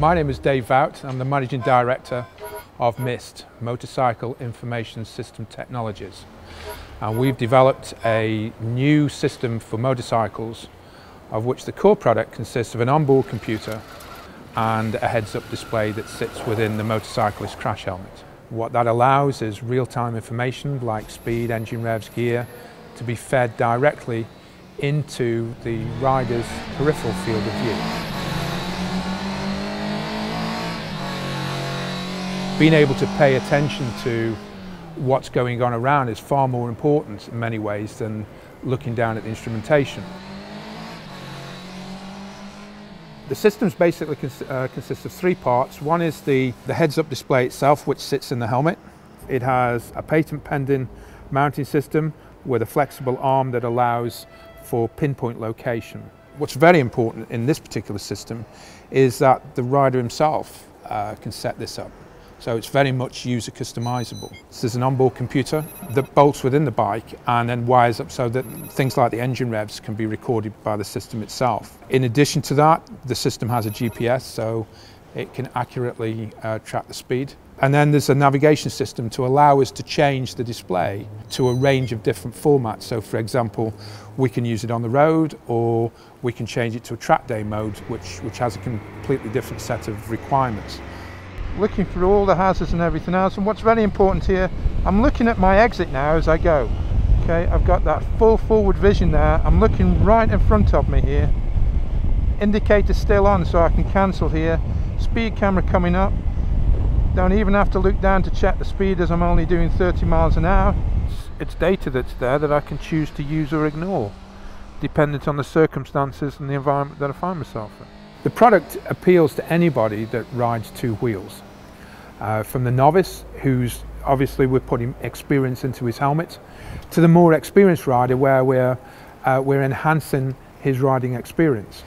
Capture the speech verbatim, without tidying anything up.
My name is Dave Vout. I'm the Managing Director of MIST, Motorcycle Information System Technologies. And we've developed a new system for motorcycles, of which the core product consists of an onboard computer and a heads-up display that sits within the motorcyclist's crash helmet. What that allows is real-time information like speed, engine revs, gear, to be fed directly into the rider's peripheral field of view. Being able to pay attention to what's going on around is far more important in many ways than looking down at the instrumentation. The systems basically cons uh, consists of three parts. One is the, the heads-up display itself, which sits in the helmet. It has a patent-pending mounting system with a flexible arm that allows for pinpoint location. What's very important in this particular system is that the rider himself uh, can set this up. So it's very much user customizable. So there's an onboard computer that bolts within the bike and then wires up so that things like the engine revs can be recorded by the system itself. In addition to that, the system has a G P S, so it can accurately uh, track the speed. And then there's a navigation system to allow us to change the display to a range of different formats. So for example, we can use it on the road, or we can change it to a track day mode, which, which has a completely different set of requirements. Looking through all the hazards and everything else, and what's very important here, I'm looking at my exit now as I go. Okay, I've got that full forward vision there. I'm looking right in front of me here. Indicator still on, so I can cancel here. Speed camera coming up. Don't even have to look down to check the speed, as I'm only doing thirty miles an hour. It's data that's there that I can choose to use or ignore, dependent on the circumstances and the environment that I find myself in. The product appeals to anybody that rides two wheels. Uh, from the novice, who's obviously we're putting experience into his helmet, to the more experienced rider where we're, uh, we're enhancing his riding experience.